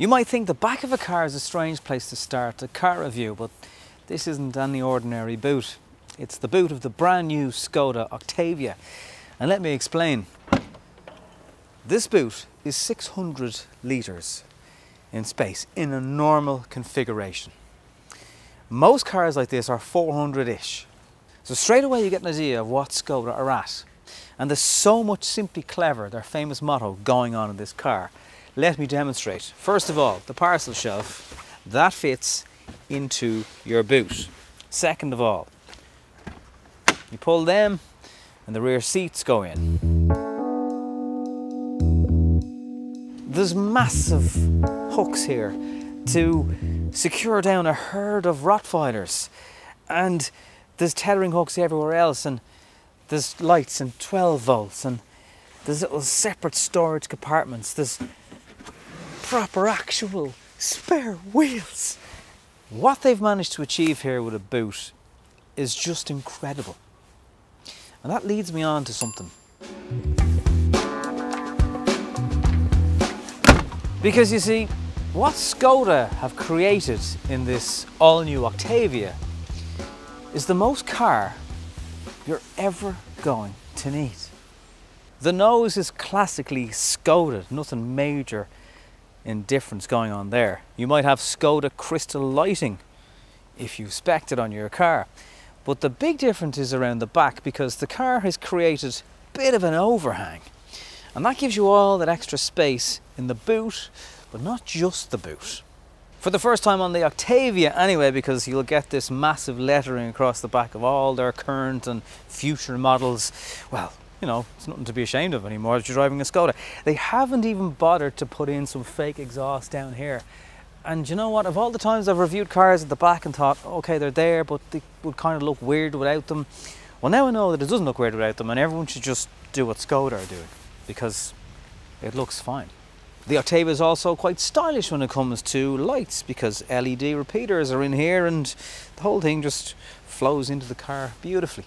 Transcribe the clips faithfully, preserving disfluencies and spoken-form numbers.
You might think the back of a car is a strange place to start a car review, but this isn't any ordinary boot. It's the boot of the brand new Skoda Octavia. And let me explain. This boot is six hundred litres in space in a normal configuration. Most cars like this are four hundred-ish. So straight away you get an idea of what Skoda are at. And there's so much simply clever, their famous motto, going on in this car. Let me demonstrate. First of all, the parcel shelf, that fits into your boot. Second of all, you pull them and the rear seats go in. There's massive hooks here to secure down a herd of Rottweilers. And there's tethering hooks everywhere else, and there's lights and twelve volts, and there's little separate storage compartments. There's proper actual spare wheels. What they've managed to achieve here with a boot is just incredible. And that leads me on to something. Because you see, what Skoda have created in this all-new Octavia is the most car you're ever going to need. The nose is classically Skoda, nothing major indifference going on there. You might have Skoda Crystal Lighting if you spec'd it on your car. But the big difference is around the back, because the car has created a bit of an overhang. And that gives you all that extra space in the boot, but not just the boot. For the first time on the Octavia anyway, because you'll get this massive lettering across the back of all their current and future models. Well, you know, it's nothing to be ashamed of anymore that you're driving a Skoda. They haven't even bothered to put in some fake exhaust down here. And you know what, of all the times I've reviewed cars at the back and thought, okay, they're there, but they would kind of look weird without them. Well, now I know that it doesn't look weird without them, and everyone should just do what Skoda are doing, because it looks fine. The Octavia is also quite stylish when it comes to lights, because L E D repeaters are in here and the whole thing just flows into the car beautifully.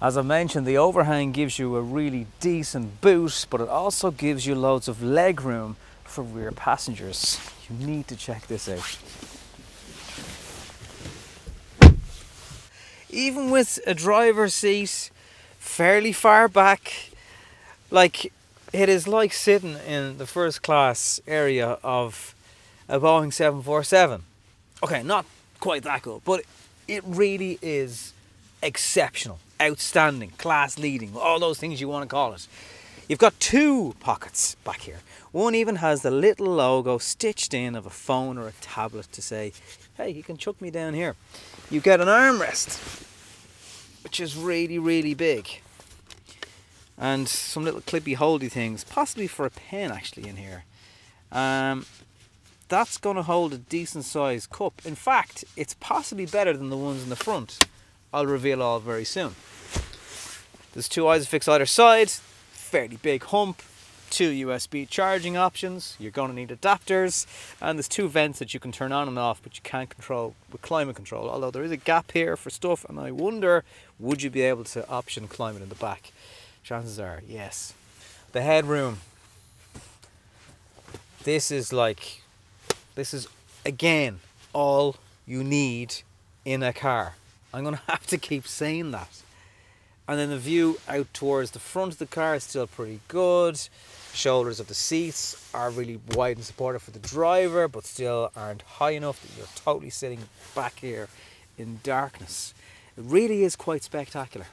As I mentioned, the overhang gives you a really decent boot, but it also gives you loads of leg room for rear passengers. You need to check this out. Even with a driver's seat fairly far back, like, it is like sitting in the first class area of a Boeing seven forty-seven. Okay, not quite that good, but it really is exceptional, outstanding, class leading, all those things you want to call it. You've got two pockets back here. One even has the little logo stitched in of a phone or a tablet to say, hey, you can chuck me down here. You get an armrest, which is really, really big. And some little clippy holdy things, possibly for a pen actually in here. Um, that's going to hold a decent sized cup. In fact, it's possibly better than the ones in the front. I'll reveal all very soon. There's two Isofix either side, fairly big hump, two U S B charging options, you're going to need adapters, and there's two vents that you can turn on and off, but you can't control with climate control, although there is a gap here for stuff, and I wonder, would you be able to option climate in the back? Chances are, yes. The headroom. This is like, this is, again, all you need in a car. I'm going to have to keep saying that. And then the view out towards the front of the car is still pretty good. Shoulders of the seats are really wide and supportive for the driver, but still aren't high enough that you're totally sitting back here in darkness. It really is quite spectacular.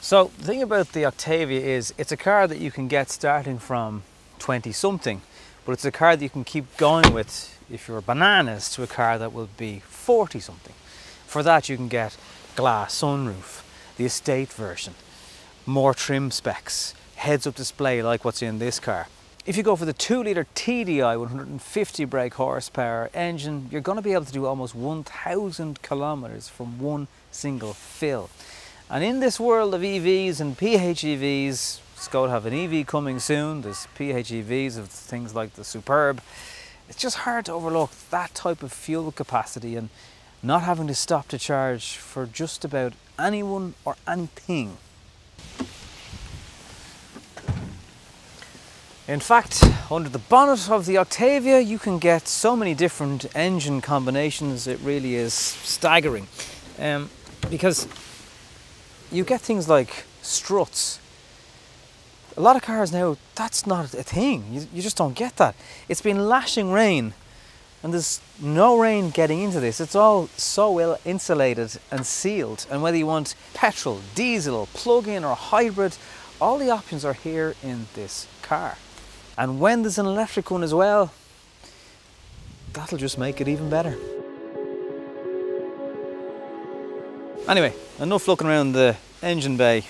So the thing about the Octavia is it's a car that you can get starting from twenty something, but it's a car that you can keep going with if you're bananas to a car that will be forty something. For that you can get glass sunroof, the estate version, more trim specs, heads up display like what's in this car. If you go for the two litre T D I one hundred fifty brake horsepower engine, you're going to be able to do almost one thousand kilometres from one single fill. And in this world of E Vs and P H E Vs, Skoda have an E V coming soon, there's P H E Vs of things like the Superb. It's just hard to overlook that type of fuel capacity and not having to stop to charge for just about anyone or anything. In fact, under the bonnet of the Octavia, you can get so many different engine combinations, it really is staggering. Um, because you get things like struts. A lot of cars now, that's not a thing. You, you just don't get that. It's been lashing rain, and there's no rain getting into this. It's all so well insulated and sealed. And whether you want petrol, diesel, plug-in or hybrid, all the options are here in this car. And when there's an electric one as well, that'll just make it even better. Anyway, enough looking around the engine bay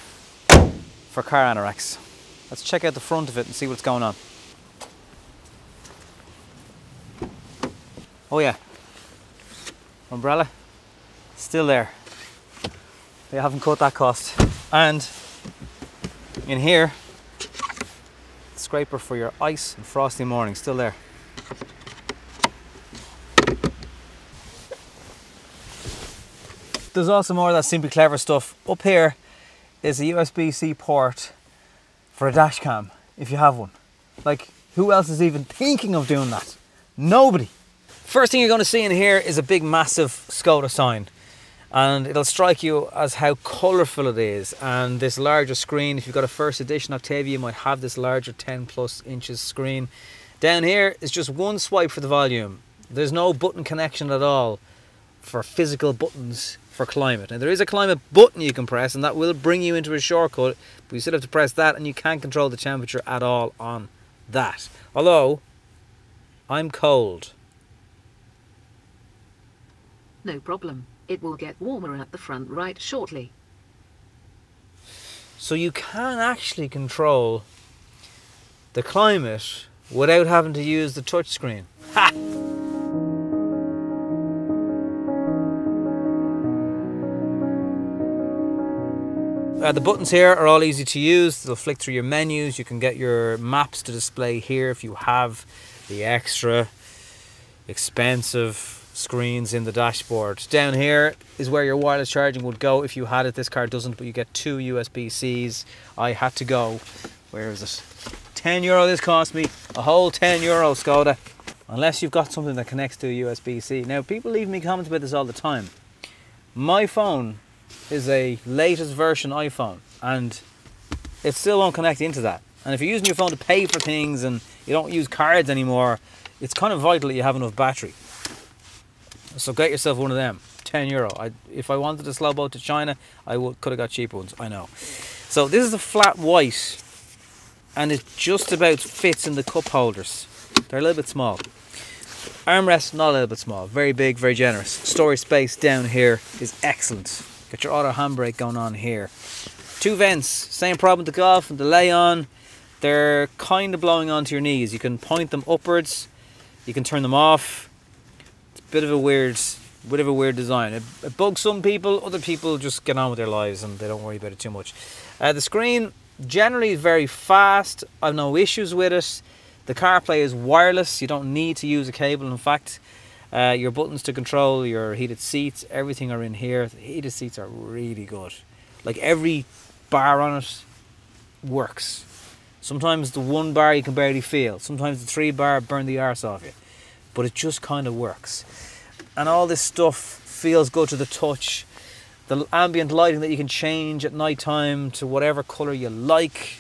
for car anoraks. Let's check out the front of it and see what's going on. Oh yeah, umbrella, still there. They haven't cut that cost. And in here, scraper for your ice and frosty morning, still there. There's also more of that Simply Clever stuff. Up here is a U S B C port for a dash cam, if you have one. Like, who else is even thinking of doing that? Nobody. First thing you're going to see in here is a big massive Skoda sign, and it'll strike you as how colourful it is, and this larger screen. If you've got a first edition Octavia, you might have this larger ten plus inches screen. Down here is just one swipe for the volume. There's no button connection at all for physical buttons for climate. Now there is a climate button you can press, and that will bring you into a shortcut, but you still have to press that, and you can't control the temperature at all on that. Although, I'm cold. No problem. It will get warmer at the front right shortly. So you can actually control the climate without having to use the touchscreen. Ha! Uh, the buttons here are all easy to use. They'll flick through your menus. You can get your maps to display here if you have the extra expensive screens in the dashboard. Down here is where your wireless charging would go if you had it. This car doesn't, but you get two U S B Cs. I had to go, where is it? ten euro this cost me, a whole ten euro Skoda. Unless you've got something that connects to a U S B C. Now people leave me comments about this all the time. My phone is a latest version iPhone and it still won't connect into that. And if you're using your phone to pay for things and you don't use cards anymore, it's kind of vital that you have enough battery. So get yourself one of them, ten euro. I, if I wanted a slow boat to China, I would, could have got cheaper ones, I know. So this is a flat white, and it just about fits in the cup holders. They're a little bit small. Armrest, not a little bit small. Very big, very generous. Storage space down here is excellent. Got your auto handbrake going on here. Two vents, same problem to Golf and the Leon. They're kind of blowing onto your knees. You can point them upwards. You can turn them off. Bit of a weird, bit of a weird design. It, it bugs some people. Other people just get on with their lives and they don't worry about it too much. Uh, the screen generally is very fast. I've no issues with it. The CarPlay is wireless. You don't need to use a cable. In fact, uh, your buttons to control your heated seats, everything are in here. The heated seats are really good. Like every bar on it works. Sometimes the one bar you can barely feel. Sometimes the three bar burn the arse off you. But it just kind of works. And all this stuff feels good to the touch. The ambient lighting that you can change at night time to whatever color you like,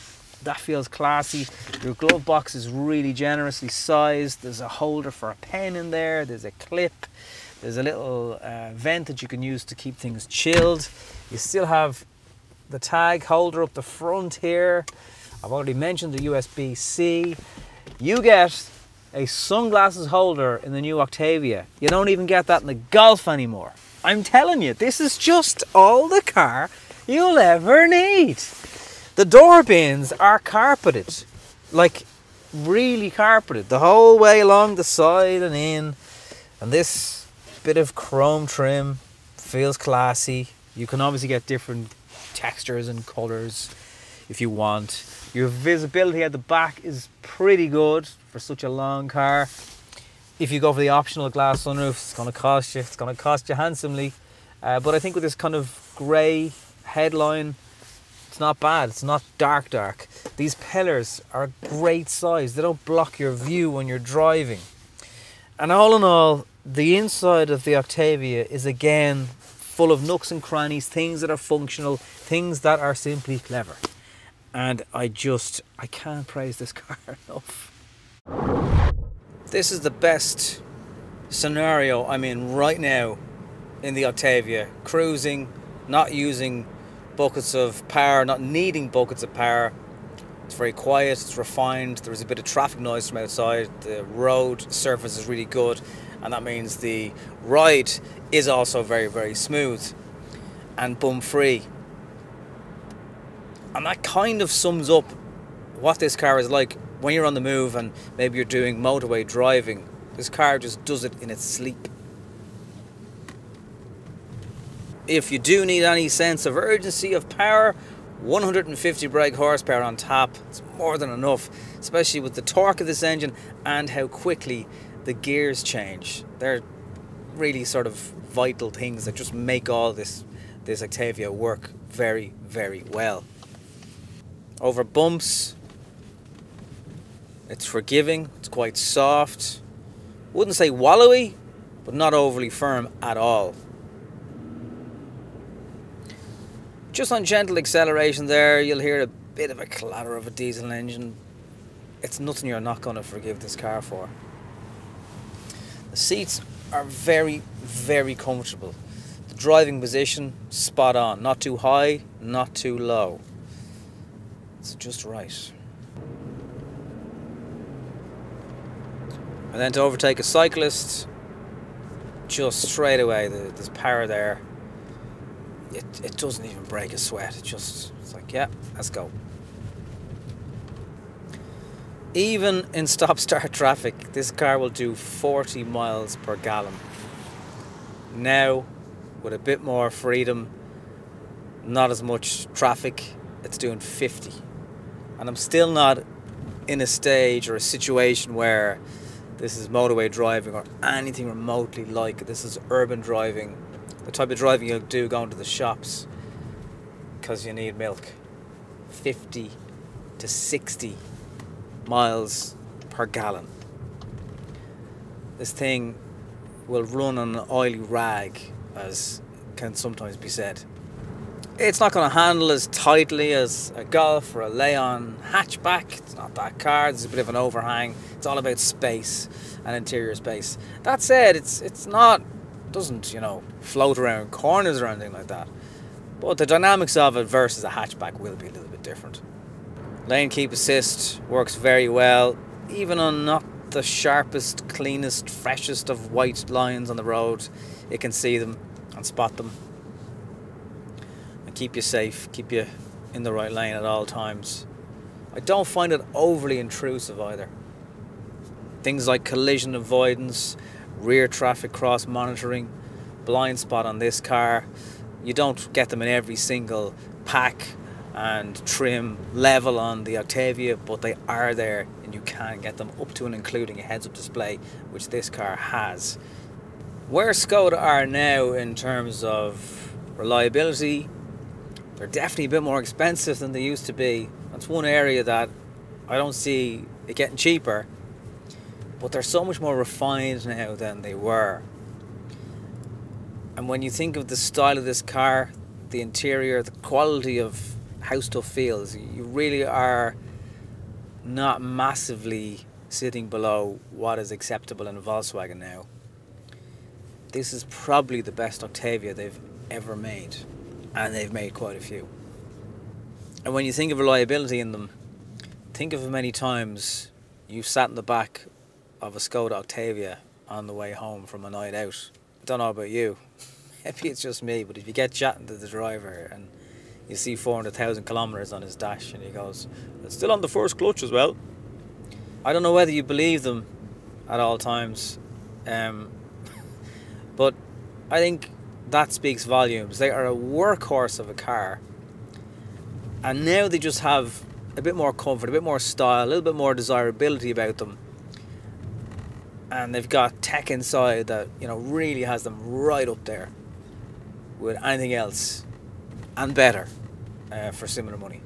that feels classy. Your glove box is really generously sized. There's a holder for a pen in there. There's a clip. There's a little uh, vent that you can use to keep things chilled. You still have the tag holder up the front here. I've already mentioned the U S B C. You get a sunglasses holder in the new Octavia. You don't even get that in the Golf anymore. I'm telling you, this is just all the car you'll ever need. The door bins are carpeted, like really carpeted, the whole way along the side and in. And this bit of chrome trim feels classy. You can obviously get different textures and colors if you want. Your visibility at the back is pretty good for such a long car. If you go for the optional glass sunroof, it's going to cost you. It's going to cost you handsomely. Uh, but I think with this kind of grey headline, it's not bad. It's not dark dark. These pillars are great size. They don't block your view when you're driving. And all in all, the inside of the Octavia is again full of nooks and crannies, things that are functional, things that are simply clever. And I just, I can't praise this car enough. This is the best scenario I'm in right now in the Octavia. Cruising, not using buckets of power, not needing buckets of power. It's very quiet, it's refined, there's a bit of traffic noise from outside, the road surface is really good, and that means the ride is also very, very smooth and bum-free. And that kind of sums up what this car is like when you're on the move and maybe you're doing motorway driving. This car just does it in its sleep. If you do need any sense of urgency, of power, one hundred fifty brake horsepower on tap. It's more than enough, especially with the torque of this engine and how quickly the gears change. They're really sort of vital things that just make all this, this Octavia work very, very well. Over bumps, it's forgiving, it's quite soft. Wouldn't say wallowy, but not overly firm at all. Just on gentle acceleration there, you'll hear a bit of a clatter of a diesel engine. It's nothing you're not going to forgive this car for. The seats are very, very comfortable. The driving position, spot on. Not too high, not too low. It's just right. And then to overtake a cyclist, just straight away, there's power there. It, it doesn't even break a sweat. It just, it's like, yeah, let's go. Even in stop-start traffic, this car will do forty miles per gallon. Now, with a bit more freedom, not as much traffic, it's doing fifty. And I'm still not in a stage or a situation where this is motorway driving or anything remotely like it. This is urban driving. The type of driving you'll do going to the shops because you need milk. fifty to sixty miles per gallon. This thing will run on an oily rag, as can sometimes be said. It's not going to handle as tightly as a Golf or a Leon hatchback. It's not that car. There's a bit of an overhang. It's all about space and interior space. That said, it's it's not... doesn't, you know, float around corners or anything like that. But the dynamics of it versus a hatchback will be a little bit different. Lane keep assist works very well, even on not the sharpest, cleanest, freshest of white lines on the road. It can see them and spot them. And keep you safe, keep you in the right lane at all times. I don't find it overly intrusive either. Things like collision avoidance, rear traffic cross monitoring, blind spot on this car. You don't get them in every single pack and trim level on the Octavia, but they are there and you can get them up to and including a heads-up display, which this car has. Where Skoda are now in terms of reliability, they're definitely a bit more expensive than they used to be. That's one area that I don't see it getting cheaper. But they're so much more refined now than they were. And when you think of the style of this car, the interior, the quality of how stuff feels, you really are not massively sitting below what is acceptable in a Volkswagen now. This is probably the best Octavia they've ever made, and they've made quite a few. And when you think of reliability in them, think of how many times you've sat in the back of a Skoda Octavia on the way home from a night out. I don't know about you, maybe it's just me, but if you get chatting to the driver and you see four hundred thousand kilometres on his dash and he goes, it's still on the first clutch as well. I don't know whether you believe them at all times, um, but I think that speaks volumes. They are a workhorse of a car, and now they just have a bit more comfort, a bit more style, a little bit more desirability about them. And they've got tech inside that, you know, really has them right up there with anything else and better uh, for similar money.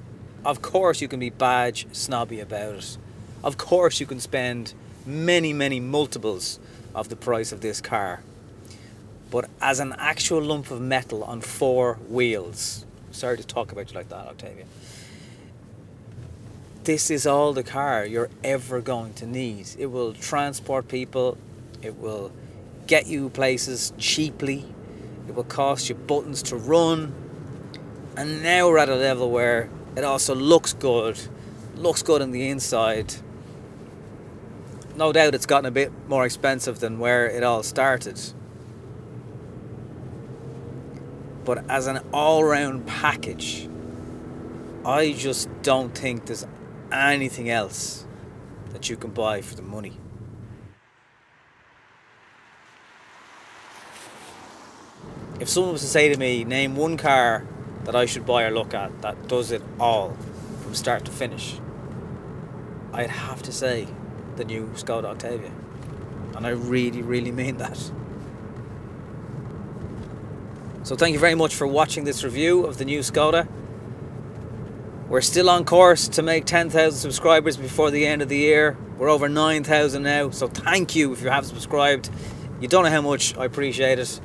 of course you can be badge snobby about it. Of course you can spend many, many multiples of the price of this car. But as an actual lump of metal on four wheels, sorry to talk about you like that, Octavia, this is all the car you're ever going to need. It will transport people, it will get you places cheaply, it will cost you buttons to run, and now we're at a level where it also looks good, looks good on the inside. No doubt it's gotten a bit more expensive than where it all started. But as an all-round package, I just don't think there's anything else that you can buy for the money. If someone was to say to me, name one car that I should buy or look at that does it all from start to finish, I'd have to say the new Skoda Octavia. And I really, really mean that. So thank you very much for watching this review of the new Skoda. We're still on course to make ten thousand subscribers before the end of the year. We're over nine thousand now, so thank you if you have subscribed. You don't know how much I appreciate it.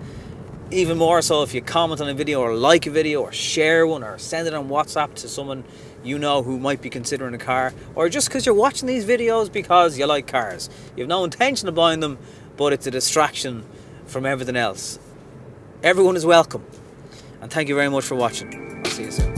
Even more so if you comment on a video or like a video or share one or send it on WhatsApp to someone you know who might be considering a car, or just because you're watching these videos because you like cars. You have no intention of buying them, but it's a distraction from everything else. Everyone is welcome, and thank you very much for watching. I'll see you soon.